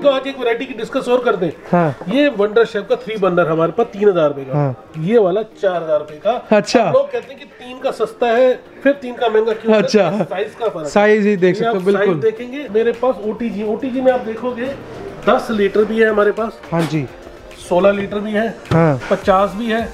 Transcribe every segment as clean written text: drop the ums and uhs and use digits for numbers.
आपको आज एक वैरायटी की डिस्कस और कर दें। हाँ। ये वंडर शेफ का 3 बर्नर हमारे पास 3000 रुपए का। हाँ। ये वाला 4000 रुपए का। अच्छा। लोग कहते हैं कि 3 का सस्ता है फिर 3 का महंगा क्यों? अच्छा। साइज का फर्क। साइज ही देख सकते हो, बिल्कुल देखेंगे। मेरे पास ओटीजी में आप देखोगे 10 लीटर भी है हमारे पास। हाँ जी। 16 लीटर भी है, 50 भी है,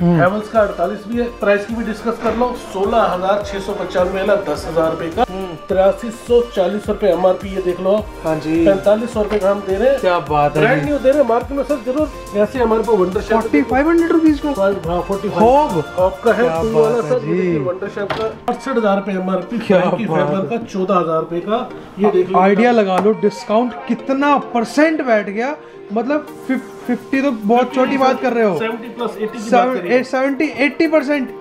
हैवल्स का 48 भी है। प्राइस की भी डिस्कस कर लो। 16,695 10,000 रुपए का, 8340 रुपए MRP। ये देख लो। हाँ जी। 4500 रुपए का हम दे रहे हैं। क्या बात है, ब्रांड न्यू दे रहे हैं मार्केट में सर। जरूर ऐसे हमारे पास वंडर शेफ 4500 रुपीज का है वाला सर। वंडर शेफ का 68,000 रुपए MRP, फैबर का 14,000 रुपए का। ये देख लो, आइडिया लगा लो डिस्काउंट कितना % बैठ गया। मतलब 50 तो बहुत छोटी बात कर रहे हो, 70 80%।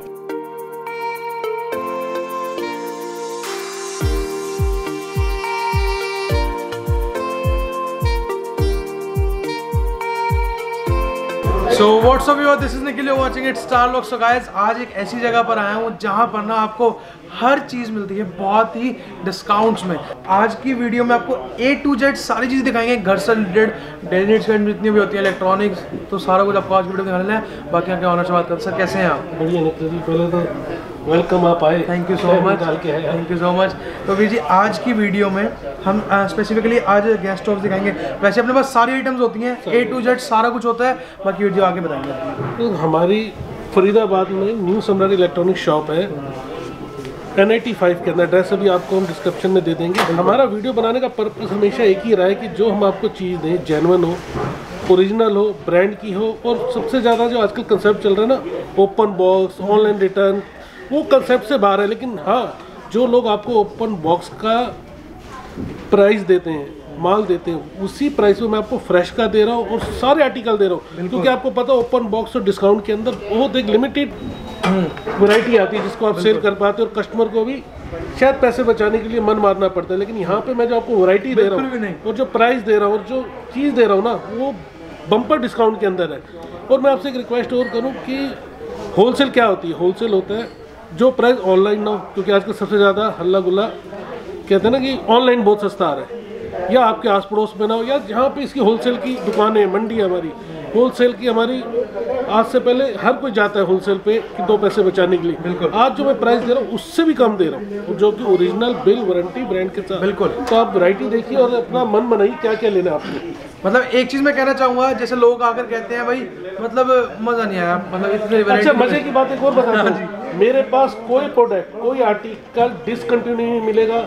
So what's up everyone, this is Nikhil, you're watching it StarLogs। So guys, आज एक ऐसी जगह पर आया हूँ जहाँ पर ना आपको हर चीज़ मिलती है बहुत ही डिस्काउंट्स में। आज की वीडियो में आपको A to Z सारी चीज़ दिखाएंगे, घर से रिलेटेड, डेली नीड्स जितनी भी होती है, इलेक्ट्रॉनिक्स, तो सारा कुछ आपको आज वीडियो में दिखाना है। बाकी आपके ऑनर से बात करते हैं। सर कैसे हैं आप? बढ़िया निखिल जी, पहले तो वेलकम आप आए। Thank you so much. Thank you so much. तो वीर जी, आज की वीडियो में हम स्पेसिफिकली आज गैस स्टोव दिखाएंगे। वैसे अपने पास सारी आइटम्स होती हैं, A to Z सारा कुछ होता है। बाकी वीडियो आगे बताएंगे। तो हमारी फरीदाबाद में न्यू सम्राट इलेक्ट्रॉनिक्स शॉप है, NIT 5 के अंदर। एड्रेस अभी आपको हम डिस्क्रिप्शन में दे देंगे। हमारा वीडियो बनाने का पर्पस हमेशा एक ही रहा है कि जो हम आपको चीज़ दें जेन्युइन हो, ओरिजिनल हो, ब्रांड की हो। और सबसे ज़्यादा जो आजकल कंसेप्ट चल रहा है ना, ओपन बॉक्स, ऑनलाइन रिटर्न, वो कंसेप्ट से बाहर है। लेकिन हाँ, जो लोग आपको ओपन बॉक्स का प्राइस देते हैं, माल देते हैं, उसी प्राइस में मैं आपको फ्रेश का दे रहा हूँ और सारे आर्टिकल दे रहा हूँ। क्योंकि आपको पता है ओपन बॉक्स और डिस्काउंट के अंदर बहुत एक लिमिटेड वैरायटी आती है जिसको आप सेल कर पाते हो, और कस्टमर को भी शायद पैसे बचाने के लिए मन मारना पड़ता है। लेकिन यहाँ पे मैं जो आपको वैरायटी दे रहा हूँ और जो प्राइस दे रहा हूँ और जो चीज़ दे रहा हूँ ना, वो बम्पर डिस्काउंट के अंदर है। और मैं आपसे एक रिक्वेस्ट और करूँ कि होलसेल क्या होती है? होलसेल होता है जो प्राइस ऑनलाइन ना हो, क्योंकि आजकल सबसे ज़्यादा हल्ला गुल्ला कहते हैं ना कि ऑनलाइन बहुत सस्ता आ रहा है, या आपके आस पड़ोस में ना हो, या जहाँ पे इसकी होलसेल की दुकानें, मंडी है हमारी होलसेल की। हमारी आज से पहले हर कोई जाता है होलसेल पे कि 2 पैसे बचाने के लिए। बिल्कुल। आज जो मैं प्राइस दे रहा हूँ उससे भी कम दे रहा हूँ, जो कि ओरिजिनल बिल वारंटी ब्रांड के साथ। बिल्कुल। तो आप वैरायटी देखिए और अपना मन बनाइए क्या क्या लेना है आपको। मतलब एक चीज़ मैं कहना चाहूँगा, जैसे लोग आकर कहते हैं भाई मतलब मज़ा नहीं आया, मतलब इतने। अच्छा, मज़े की बात एक और बताना जी, मेरे पास कोई प्रोडक्ट, कोई आर्टिकल डिसकंटिन्यू नहीं मिलेगा।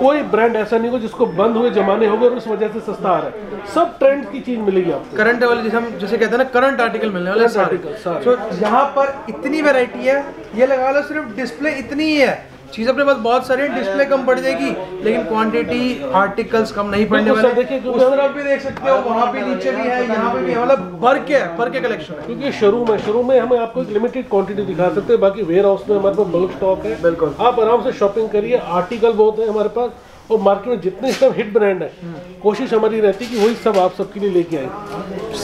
कोई ब्रांड ऐसा नहीं हो जिसको बंद हुए जमाने हो गए और उस वजह से सस्ता आ रहा है। सब ट्रेंड की चीज़ मिलेगी आपको, करंट वाले, जैसे हम जैसे कहते हैं ना, करंट आर्टिकल मिलने वाले सारे। तो यहाँ पर इतनी वेराइटी है, ये लगा लो सिर्फ डिस्प्ले इतनी ही है। चीज़ अपने पास बहुत सारी, डिस्प्ले कम पड़ जाएगी लेकिन क्वांटिटी, आर्टिकल्स कम नहीं पड़ने वाले। उस तरफ भी देख सकते हो, वहाँ पे नीचे भी है, यहाँ पे भी है, मतलब भर के कलेक्शन है। क्योंकि शुरू में हमें आपको एक लिमिटेड क्वांटिटी दिखा सकते हैं, बाकी वेयर हाउस में हमारे पास बल्क स्टॉक है। बिल्कुल। आप आराम से शॉपिंग करिए, आर्टिकल बहुत है हमारे पास। और मार्केट में जितने सब हिट ब्रांड है, कोशिश हमारी रहती है कि वही सब आप सबके लिए लेके आए।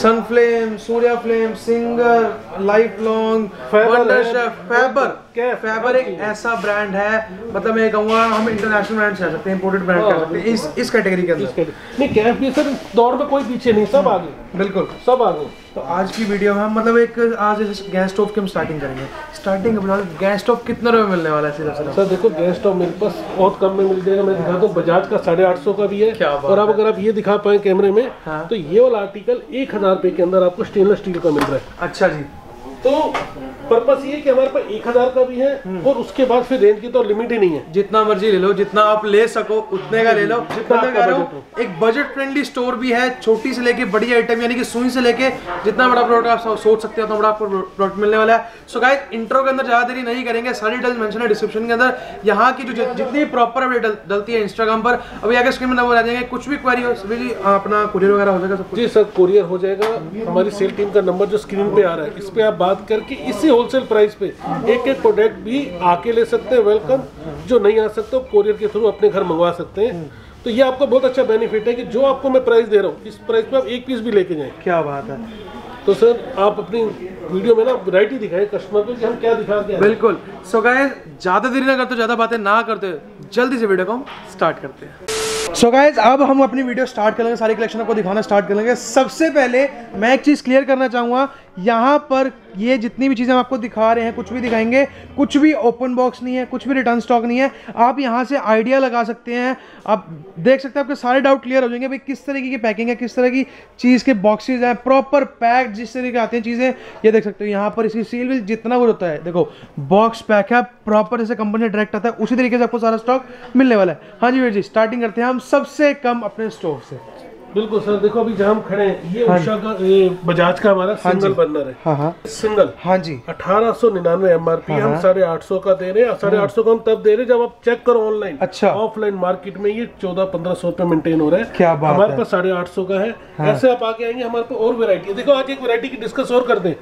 Sunflame, Surya flame, Singer, Lifelong, Faber एक ऐसा ब्रांड है, मतलब मैं कहूँगा हम इंटरनेशनल ब्रांड कह सकते हैं, इंपोर्टेड ब्रांड कह सकते हैं इस कैटेगरी के अंदर। नहीं, कैफ भी सर दौड़ में कोई पीछे नहीं, सब आगे। बिल्कुल, सब आगे। तो आज की वीडियो में हम मतलब एक आज गैस स्टोव की हम स्टार्टिंग करेंगे। स्टार्टिंग गैस स्टोव कितने रुपये मिलने वाला है सर? देखो, गैस स्टोव मेरे पास बहुत कम में मिल जाएगा। मैं दिखा दूँ, बजाज का 850 का भी है। और अब अगर आप ये दिखा पाए कैमरे में, तो ये वाला आर्टिकल 1000 रुपये के अंदर आपको स्टेनलेस स्टील का मिल रहा है। अच्छा जी। तो पर्पस ये है कि हमारे पास 1000 का भी है, और उसके बाद फिर रेंज की तो लिमिट ही नहीं है। जितना मर्जी ले लो, जितना आप ले सको उतने का ले लो। एक बजट फ्रेंडली स्टोर भी है, छोटी से लेके बड़ी आइटम, यानी कि सुई से लेके जितना बड़ा प्रोडक्ट आप सोच सकते हो उतना बड़ा आपको प्रोडक्ट मिलने वाला है। सो गाइस, इंट्रो के अंदर ज़्यादा देरी नहीं करेंगे, सारी डिटेल्स मेंशन है डिस्क्रिप्शन के अंदर। यहाँ की जो जितनी प्रॉपर अपडेट डलती है इंस्टाग्राम पर, अभी आगे स्क्रीन में नंबर आ जाएंगे। कुछ भी क्वेरी हो जी, अपना कुरियर वगैरह हो जाएगा सब कुछ। जी सर, कुरियर हो जाएगा। हमारी सेल टीम का नंबर जो स्क्रीन पे आ रहा है, इस पर आप बात करके इसी होलसेल प्राइस पे एक प्रोडक्ट भी आके ले सकते हैं। वेलकम। जो नहीं आ सकते वो कोरियर के थ्रू अपने घर मंगवा सकते हैं। तो ये आपको बहुत अच्छा बेनिफिट है कि जो आपको मैं प्राइस दे रहा हूँ, इस प्राइस पे आप एक पीस भी लेके जाएं। क्या बात है। तो सर आप अपनी वीडियो में ना वैरायटी दिखाएं कस्टमर को कि हम क्या दिखाते हैं। बिल्कुल। सो गाइस, ज़्यादा देरी ना करते, ज़्यादा बातें ना करते, जल्दी से वीडियो को हम स्टार्ट करते हैं। सो गाइज अब हम अपनी वीडियो स्टार्ट करेंगे, सारी कलेक्शन आपको दिखाना स्टार्ट करेंगे। सबसे पहले मैं एक चीज़ क्लियर करना चाहूँगा, यहाँ पर ये जितनी भी चीज़ें हम आपको दिखा रहे हैं, कुछ भी दिखाएंगे, कुछ भी ओपन बॉक्स नहीं है, कुछ भी रिटर्न स्टॉक नहीं है। आप यहाँ से आइडिया लगा सकते हैं, आप देख सकते हैं, आपके सारे डाउट क्लियर हो जाएंगे भाई किस तरीके की पैकिंग है, किस तरह की चीज़ के बॉक्सेज हैं, प्रॉपर पैक जिस तरीके आते हैं चीज़ें। ये देख सकते हो यहाँ पर इसकी सील भी जितना वो होता है, देखो बॉक्स पैक है, प्रॉपर जैसे कंपनी से डायरेक्ट आता है उसी तरीके से आपको सारा स्टॉक मिलने वाला है। हाँ जी वीर जी, स्टार्टिंग करते हैं हम सबसे कम अपने स्टॉक से। बिल्कुल सर, देखो अभी जहाँ हम खड़े हैं ये उषा का, ये बजाज का हमारा सिंगल बर्नर है। हाँ हाँ। सिंगल, हाँ जी, 1899 MRP, हम 850 का दे रहे हैं। 850 का हम तब दे रहे हैं जब आप चेक करो ऑनलाइन, अच्छा ऑफलाइन मार्केट में ये 1400-1500 पे मेंटेन हो रहा है। क्या बात, हमारे पास 850 का है। हाँ। ऐसे आप आगे आएंगे, हमारे पास और वेरायटी है। देखो आज एक वेरायटी की डिस्कस और कर दे,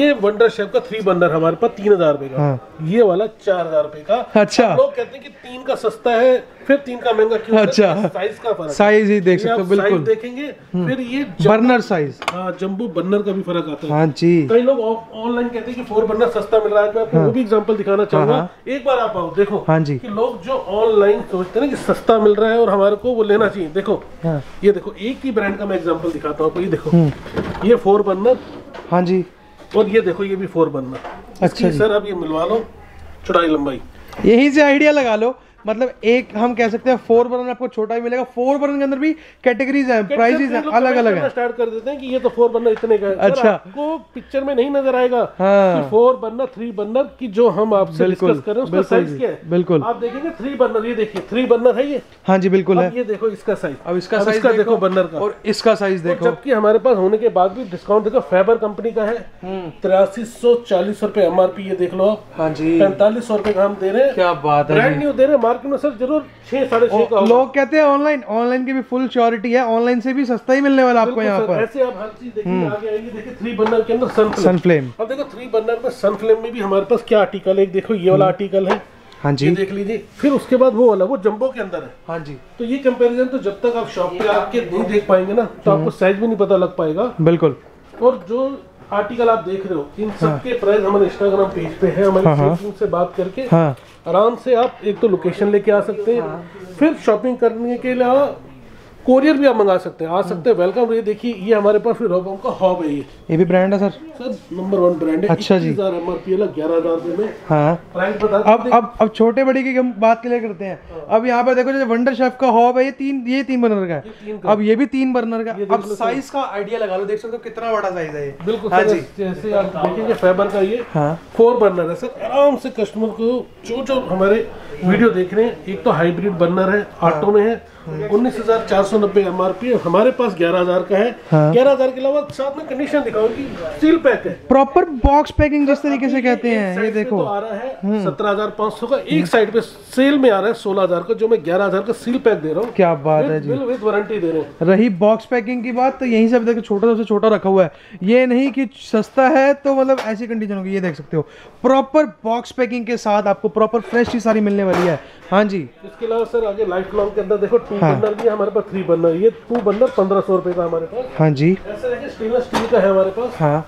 ये वंडर शेफ का 3 बर्नर हमारे पास 3000 रुपए का, ये वाला 4000 रुपए का। अच्छा, लोग कहते हैं की 3 का सस्ता है, फिर 3 का महंगा क्यों? अच्छा, साइज का फर्क, साइज ही देख सकते हो, बिल्कुल देखेंगे। फिर ये बर्नर साइज, हाँ, जंबो बर्नर का भी फर्क आता है। हाँ जी, कई लोग ऑनलाइन कहते हैं कि 4 बर्नर सस्ता मिल रहा है, मैं आपको वो भी एग्जांपल दिखाना चाहूंगा। एक बार आप आओ देखो। हाँ जी, कि लोग जो ऑनलाइन सोचते हैं ना कि सस्ता मिल रहा है और हमारे को वो लेना चाहिए, देखो ये देखो एक ही ब्रांड का मैं एग्जांपल दिखाता हूँ आपको। ये देखो ये 4 बर्नर, हाँ जी, और ये देखो ये भी 4 बर्नर। अच्छा सर, अब ये मिलवा लो, चौड़ाई लंबाई यही से आइडिया लगा लो, मतलब एक हम कह सकते हैं 4 बर्नर आपको छोटा ही मिलेगा। 4 बर्नर के अंदर भी कैटेगरीज हैं, प्राइसेस हैं, अलग अलग हैं। स्टार्ट कर देते हैं कि ये तो 4 बर्नर इतने का है। अच्छा, आपको पिक्चर में नहीं नजर आएगा कि 4 बर्नर 3 बर्नर की जो हम आपसे डिस्कस कर रहे हैं उसका साइज क्या है। बिल्कुल आप देखेंगे 3 बर्नर, ये देखिए 3 बर्नर है ये। हाँ जी बिल्कुल है, ये देखो इसका साइज, अब इसका साइज देखो बर्नर का, और इसका साइज देखो। जबकि हमारे पास होने के बाद भी डिस्काउंट देखो, फैबर कंपनी का है, 8340 रुपए MRP, ये देख लो आप। हाँ जी, 4500 रुपए का हम दे रहे हैं। क्या बात है, ब्रांड न्यू दे रहे हैं मार्केट में सर, जरूर 6-6.5 का। लोग कहते हैं ऑनलाइन, ऑनलाइन की भी फुल श्योरिटी है, ऑनलाइन से भी सस्ता ही मिलने वाला आपको यहाँ पर। ऐसे आप हर चीज देखिए, आगे आएगी, देखिए 3 बर्नर के अंदर सनफ्लेम। अब देखो 3 बर्नर में सनफ्लेम में भी हमारे पास क्या आर्टिकल है, देखो ये वाला आर्टिकल है। हाँ जी, ये देख लीजिए। फिर उसके बाद वो वाला, वो जंबो के अंदर है। हाँ जी, तो ये कंपेरिजन तो जब तक आप शॉप पे आके नहीं देख पाएंगे ना, तो आपको साइज भी नहीं पता लग पाएगा। बिल्कुल, और जो आर्टिकल आप देख रहे हो इन सब के प्राइस हमारे इंस्टाग्राम पेज पे है, हमारे टीम से बात करके आराम से आप एक तो लोकेशन लेके आ सकते हैं, फिर शॉपिंग करने के लिए कोरियर भी आप मंगा सकते हैं, आ सकते हैं, वेलकम। ये देखिए ये हमारे पास फिर रोबोम का हॉब है, ये भी ब्रांड है सर, सर नंबर 1 ब्रांड है। अच्छा जी, 1000 MRP, 11000 में। हाँ, प्राइस बता। अब छोटे बड़े की हम बात क्लियर करते हैं। अब यहाँ पर देखो जैसे वंडर शेफ का हॉब है, ये तीन बर्नर का है, अब ये भी 3 बर्नर का। अब साइज का आइडिया लगा लो, देख सकते हो कितना बड़ा साइज है ये। बिल्कुल जैसे आप देखेंगे फैबर का ये 4 बर्नर है सर। आराम से कस्टमर को जो हमारे वीडियो देख रहे हैं, एक तो हाइब्रिड बर्नर है, ऑटो में है, 19490 MRP, हमारे पास 11000 का है। 11000 के अलावा साथ में कंडीशन दिखाओ कि स्टील पैक है, प्रॉपर बॉक्स पैकिंग जिस तरीके से कहते हैं। ये देखो तो आ रहा है 17500 का, एक साइड पे सेल में आ रहा है 16000 का, जो मैं 11000 का सील पैक दे रहा हूँ। क्या बात है जी, विद वारंटी दे रहा हूँ। रही बॉक्स पैकिंग की बात, तो यहीं से देखो छोटा से छोटा रखा हुआ है, ये नहीं की सस्ता है तो मतलब ऐसी कंडीशन होगी। ये देख सकते हो प्रॉपर बॉक्स पैकिंग के साथ आपको प्रॉपर फ्रेश चीज सारी मिलने वाली है। हाँ जी, इसके अलावा सर आगे लाइफ लॉन्ग के अंदर देखो 2 बर्नर भी हमारे पास, 3 बर्नर, ये 2 बर्नर 1500 रुपए का हमारे पास। हाँ जी, ऐसे देखिए स्टेनलेस स्टील का है हमारे पास। हाँ,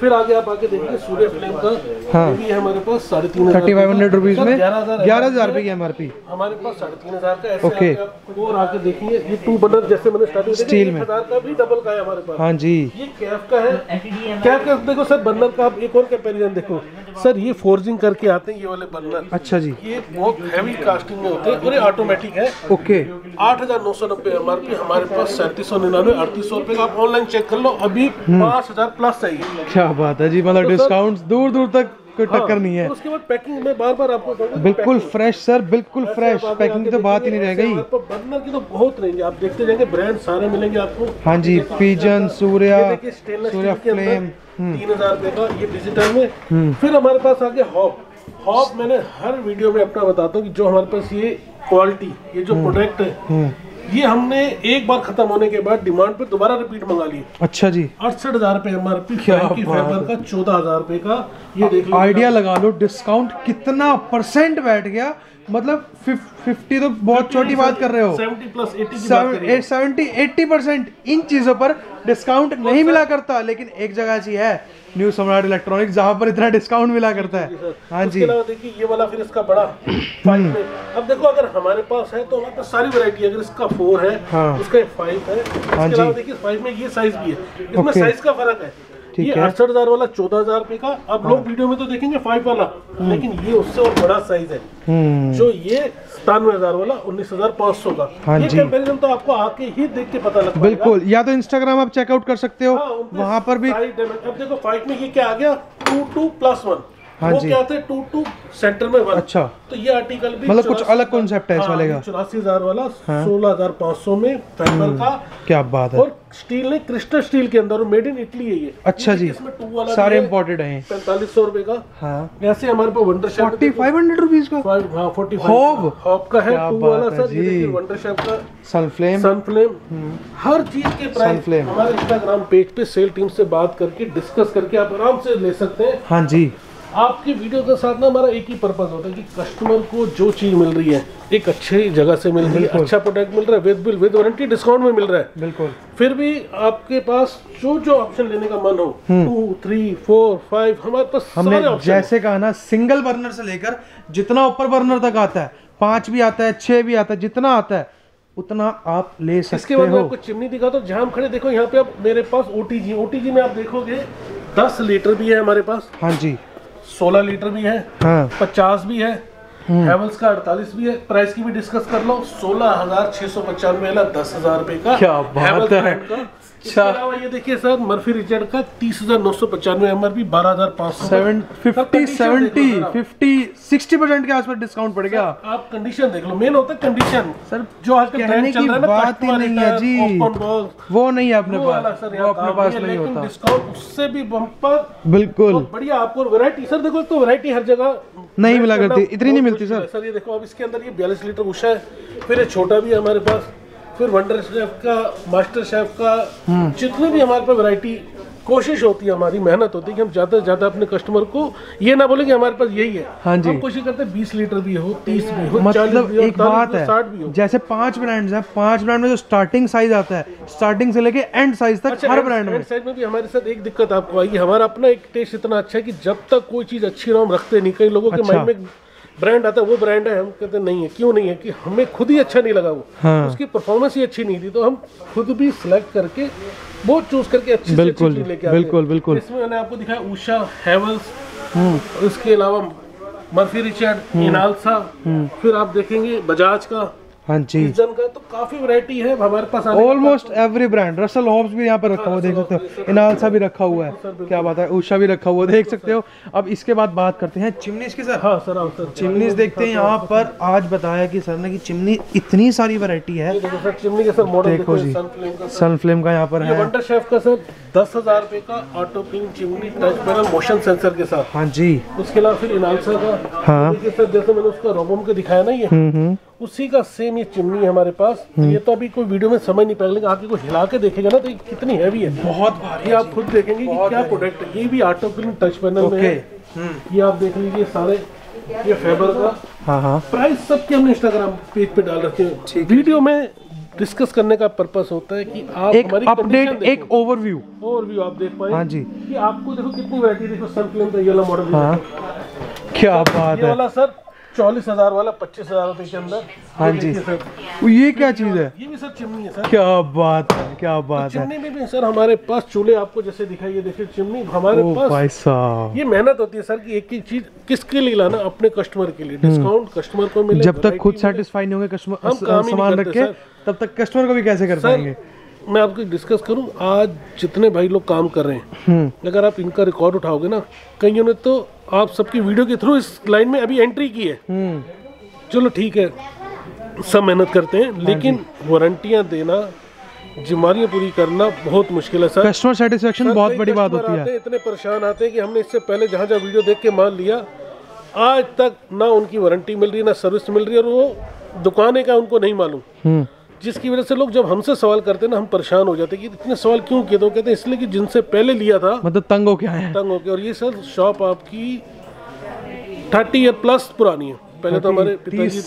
फिर आगे आप आके देखिए सूर्य फ्लेम का, हाँ, भी है हमारे पास 3500 रुपीज में, 11000 रुपए की MRP, हमारे पास 3500 का। ऐसे और आके देखिए ये 2 बर्नर जैसे मैंने स्टार्टिंग स्टील में 1000 का भी डबल का है हमारे पास। हाँ जी, ये कैफ का है, कैफ का देखो सर बर्नर का आप एक और कंपैरिजन देखो सर, ये फोर्जिंग करके आते हैं ये वाले बर्नर। अच्छा जी, ये बहुत हैवी कास्टिंग में होते हैं और ये ऑटोमेटिक है। ओके, 8990 MRP, हमारे पास 3799-3800 रुपए का, आप ऑनलाइन चेक कर लो, अभी 5000 प्लस चाहिए। क्या बात है जी, मतलब डिस्काउंट दूर दूर तक कोई टक्कर नहीं है। उसके बाद पैकिंग में बार-बार आपको बिल्कुल फ्रेश सर, बिल्कुल फ्रेश पैकिंग की तो बात ही नहीं रह गई। बर्नर की तो बहुत रेंज है, आप देखते जाएंगे, ब्रांड सारे मिलेंगे आपको। हाँ जी, पिजन, सूर्या फ्लेम 3000 रुपए का, ये डिजिटल में। फिर हमारे पास आगे हॉप, मैंने हर वीडियो में अपना बताता हूँ कि जो हमारे पास ये क्वालिटी, ये जो प्रोडक्ट है, ये हमने एक बार खत्म होने के बाद डिमांड पे दोबारा रिपीट मंगा ली। अच्छा जी, 68000 रुपए MRP, 14,000 रुपए का, ये देख लो, आइडिया लगा लो डिस्काउंट कितना परसेंट बैठ गया। मतलब 50 तो बहुत छोटी बात कर रहे हो, 70-80% इन चीज़ों पर डिस्काउंट नहीं मिला करता, लेकिन एक जगह ऐसी है न्यू सम्राट इलेक्ट्रॉनिक्स जहाँ पर इतना डिस्काउंट मिला करता है। हाँ जी, देखिए ये वाला फिर इसका बड़ा 5 में। अब देखो अगर हमारे पास है तो हमारे पास सारी वैरायटी, अगर इसका 4 है, इसका 5 है, इसके अलावा देखिए 5 में ये साइज भी है, इसमें साइज का फर्क है। ये 68,000 वाला 14,000 रुपए का, अब लोग वीडियो में तो देखेंगे 5 वाला, लेकिन ये उससे और बड़ा साइज है, जो ये 97,000 वाला 19,500 का। हाँ ये कंपैरिजन तो आपको आके ही देख के पता लगता है। बिल्कुल, या तो इंस्टाग्राम आप चेकआउट कर सकते हो, वहाँ पर भी। अब देखो 5 में ये क्या आ गया, 2-2+1। हाँ वो क्या थे 2-2 सेंटर में 1। अच्छा, तो ये आर्टिकल भी मतलब कुछ अलग कॉन्सेप्ट है इस वाले का। 84,000 वाला 16,500 में फैबर का, क्या बात है, और स्टील ने क्रिस्टल स्टील के अंदर, मेड इन इटली है ये। अच्छा जी, इसमें 2 वाला सारे इंपोर्टेड हैं, 4500 रुपए का। हाँ ऐसे हमारे पास वंडरशेफ 4500 रुपीज का, 45 हॉब का है 2 वाला सर, ये वंडरशेफ का सनफ्लेम। हर चीज के प्राइस हमारे इंस्टाग्राम पेज पे सेल टीम से बात करके डिस्कस करके आप आराम से ले सकते हैं। हाँ जी, आपकी वीडियो के साथ ना हमारा एक ही पर्पस होता है कि कस्टमर को जो चीज़ मिल रही है एक अच्छी जगह से मिल रही है, अच्छा प्रोडक्ट मिल रहा है, with bill with warranty discount में मिल रहा है। बिल्कुल, फिर भी आपके पास जो जो ऑप्शन लेने का मन हो 2, 3, 4, 5 हमारे पास सारे ऑप्शन। जैसे कहा ना, सिंगल बर्नर से लेकर जितना ऊपर बर्नर तक आता है, 5 भी आता है, 6 भी आता है, जितना आता है उतना आप ले सकते हो। इसके बाद आपको चिमनी दिखा तो जहाँ हम खड़े देखो, यहाँ पे आप मेरे पास ओटीजी में आप देखोगे 10 लीटर भी है हमारे पास। हाँ जी, 16 लीटर भी है, 50 भी है, हैवल्स का 48 भी है। प्राइस की भी डिस्कस कर लो, 16,695 वाला 10,000 रुपए का, क्या बात है। इसके अलावा ये देखिए सर, मर्फी रिचर्ड का 30,995 एमआर भी 12,500 50-60% के आसपास डिस्काउंट पड़ गया। आप कंडीशन देख लो, मेन होता है कंडीशन सर, जो आजकल ट्रेंड चल रहा है ना, बात ही नहीं है जी, वो नहीं है अपने पास, वो अपने पास नहीं होता, डिस्काउंट उससे भी बम्पर। बिल्कुल बढ़िया, आपको वैरायटी सर देखो, तो वैरायटी हर जगह नहीं मिला करती, इतनी नहीं मिलती सर। सर ये देखो, अब इसके अंदर ये 42 लीटर उषा है, फिर ये छोटा भी है हमारे पास, फिर वंडर शेफ का, मास्टर शेफ का, जितनी भी हमारे पास वैरायटी। कोशिश होती है, हमारी मेहनत होती है कि हम ज़्यादा से ज़्यादा अपने कस्टमर को ये ना बोले कि हमारे पास यही है। हाँ जी, हम कोशिश करते हैं 20 लीटर भी हो, 30 भी हो, मतलब 40 भी हो, एक बात है 60 भी हो। जैसे 5 ब्रांड्स हैं, 5 ब्रांड में जो स्टार्टिंग साइज आता है, स्टार्टिंग से लेके एंड साइज तक, हर ब्रांड में। साइज में भी हमारे साथ एक दिक्कत आपको आएगी, हमारा अपना एक टेस्ट इतना अच्छा है कि जब तक कोई चीज़ अच्छी ना हम रखते नहीं। कई लोगों के माइंड में ब्रांड आता है वो ब्रांड है, हम कहते नहीं है, क्यों नहीं है कि हमें खुद ही अच्छा नहीं लगा वो, उसकी परफॉर्मेंस ही अच्छी नहीं थी, तो हम खुद भी सिलेक्ट करके वो चूज करके अच्छी चीज लेके आते। बिल्कुल। इसमें मैंने आपको दिखाया उषा, हैवल्स, इसके अलावा मर्फी रिचर्ड, इनालसा, फिर आप देखेंगे बजाज का। हाँ जी, का तो काफी वैरायटी है हमारे पास, almost every brand. Russell Hobbs भी यहाँ पर रखा हुआ देख सकते हो, इनालसा भी रखा हुआ है, क्या बात है, उषा भी रखा हुआ देख सकते हो। अब इसके बाद बात करते हैं चिमनीज की सर। हाँ सर, चिमनीज देखते हैं यहाँ पर। आज बताया कि सर ने कि चिमनी इतनी सारी वैरायटी है। चिमनी के सर मॉडल देखो जी, सनफ्लेम का यहाँ पर है, वंडर शेफ का सर 10,000 रुपए का auto clean chimney touch panel motion sensor के साथ। हाँ जी, उसके अलावा फिर इनालसा का, हाँ सर जैसे मैंने उसका रोबोम का दिखाया ना, ये उसी का सेम ये चिमनी है हमारे पास। ये तो अभी कोई वीडियो में समझ नहीं पाएगा, लेकिन आपके को हिला के देखेगा ना तो ये कितनी हैवी है, बहुत भारी है, आप खुद देखेंगे कि क्या प्रोडक्ट है। ये भी ऑटो क्लीन टच पैनल में है, ये आप देख लीजिए सारे, ये फेबर का। प्राइस सबके हमने इंस्टाग्राम पेज पे डाल रखे हैं, वीडियो में डिस्कस करने का पर्पस होता है कि आप एक अपडेट, एक ओवरव्यू आप देख पाए। हाँ जी, कि आपको देखो कितनी वैरायटी, देखो सनफ्लेम का ये वाला मॉडल, क्या बात है सर, 44,000 वाला 25,000 रुपए के अंदर। हाँ जी, ये क्या चीज है, ये भी सर चिमनी है सर, क्या बात है, क्या बात है। चिमनी में भी सर हमारे पास चूल्हे आपको जैसे दिखाई, ये देखिए चिमनी हमारे पास। भाई साहब, ये मेहनत होती है सर कि एक ही चीज किसके लिए लाना, अपने कस्टमर के लिए, डिस्काउंट कस्टमर को मिले। जब तक खुद सेटिस्फाई नहीं होंगे कस्टमर सामान रख के, तब तक कस्टमर को भी कैसे कर पाएंगे। मैं आपको डिस्कस करूं, आज जितने भाई लोग काम कर रहे हैं, अगर आप इनका रिकॉर्ड उठाओगे ना, कईयों ने तो आप सबकी वीडियो के थ्रू इस लाइन में अभी एंट्री की है। चलो ठीक है, सब मेहनत करते हैं, लेकिन वारंटियां देना, जिम्मेदारियां पूरी करना बहुत मुश्किल है सर। कस्टमर सेटिस्फेक्शन बहुत बड़ी बात होती है। इतने परेशान आते हैं कि हमने इससे पहले जहाँ जहाँ वीडियो देख के मान लिया, आज तक ना उनकी वारंटी मिल रही है, ना सर्विस मिल रही है, और वो दुकानें का उनको नहीं मालूम। जिसकी वजह से लोग जब हमसे सवाल करते हैं ना, हम परेशान हो जाते हैं कि इतने सवाल क्यों किए। तो कहते हैं इसलिए कि जिनसे पहले लिया था, मतलब तंग हो के आए, तंग हो के। और ये सर शॉप आपकी 30 ईयर+ पुरानी है। पहले तो हमारे पिताजी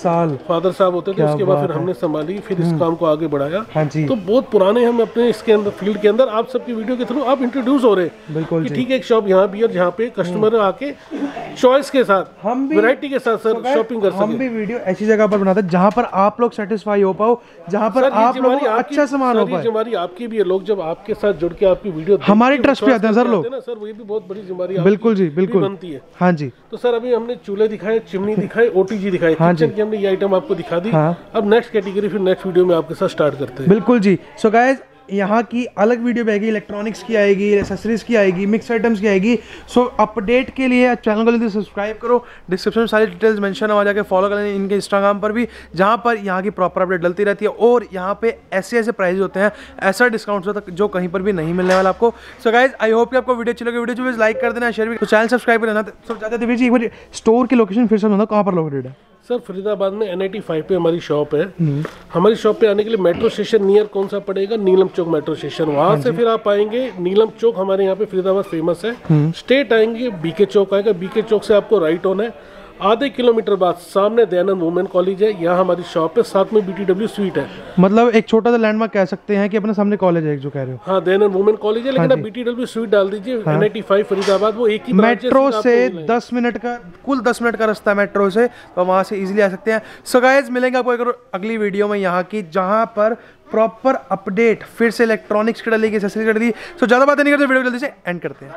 फादर साहब होते थे, उसके बाद फिर हमने संभाली, फिर इस काम को आगे बढ़ाया। तो बहुत पुराने हम अपने इसके अंदर, फील्ड के अंदर। आप सबकी वीडियो के थ्रू आप इंट्रोड्यूस हो रहे हैं कि ठीक है एक शॉप यहाँ भी है जहाँ पे कस्टमर आके चॉइस के साथ, वैरायटी के साथ सर शॉपिंग कर सके। हम भी वीडियो ऐसी जगह पर बनाते हैं जहाँ पर आप लोग सेटिस्फाई हो पाओ, जहाँ पर आप लोग अच्छा सामान हो पाए। जिम्मेदारी आपकी भी है, लोग जब आपके साथ जुड़ के आपकी वीडियो, हमारे ट्रस्ट पे आते हैं सर लोग ना सर, वही भी बहुत बड़ी जिम्मेदारी। बिल्कुल जी, बिल्कुल बनती है। हाँ जी। तो सर अभी हमने चूल्हे दिखाए, चिमनी दिखाई, OTG दिखाई, किचन की हमने ये आइटम आपको दिखा दी। अब नेक्स्ट कैटेगरी फिर नेक्स्ट वीडियो में आपके साथ स्टार्ट करते हैं। बिल्कुल जी। सो गाइस यहाँ की अलग वीडियो भी आएगी, इलेक्ट्रॉनिक्स की आएगी, एसेसरीज की आएगी, मिक्स आइटम्स की आएगी। सो अपडेट के लिए चैनल को जल्दी सब्सक्राइब करो, डिस्क्रिप्शन में सारी डिटेल्स मेंशन है, वहाँ जाके फॉलो कर लें इनके इंस्टाग्राम पर भी, जहाँ पर यहाँ की प्रॉपर अपडेट डलती रहती है। और यहाँ पे ऐसे ऐसे प्राइस होते हैं, ऐसा डिस्काउंट्स होता है जो कहीं पर भी नहीं मिलने वाला आपको। सो गाइज आई होप कि आपको वीडियो अच्छी लगे। वीडियो जो लाइक कर देना, शेयर भी, चैनल सब्सक्राइब कर देना। सब जाते थे जी, एक बार स्टोर की लोकेशन फिर से बताओ कहाँ पर लोकेटेड है। सर फरीदाबाद में NIT 5 पे हमारी शॉप है। हमारी शॉप पे आने के लिए मेट्रो स्टेशन नियर कौन सा पड़ेगा, नीलम चौक मेट्रो स्टेशन। वहाँ से फिर आप आएंगे नीलम चौक, हमारे यहाँ पे फरीदाबाद फेमस है। स्टेट आएंगे BK चौक आएगा, BK चौक से आपको राइट ऑन है। आधे किलोमीटर बाद सामने दयानंद वुमेन कॉलेज है, यहाँ हमारी शॉप है। साथ में BTW स्वीट है, मतलब एक छोटा सा लैंडमार्क कह सकते हैं कि अपने सामने कॉलेज है जो कह रहे हो। हाँ, दयानंद वुमेन कॉलेज है, लेकिन आप BTW स्वीट डाल दीजिए। NIT 5 फरीदाबाद, वो एक ही मेट्रो से 10 मिनट का, कुल 10 मिनट का रास्ता है मेट्रो से, तो वहाँ से इजिली आ सकते हैं। सो गाइस मिलेंगे आपको अगली वीडियो में यहाँ की, जहाँ पर प्रॉपर अपडेट फिर से इलेक्ट्रॉनिक्स की डाली, एक्सेसरी की डाली। सो ज़्यादा बातें नहीं करते, वीडियो जल्दी से एंड करते हैं।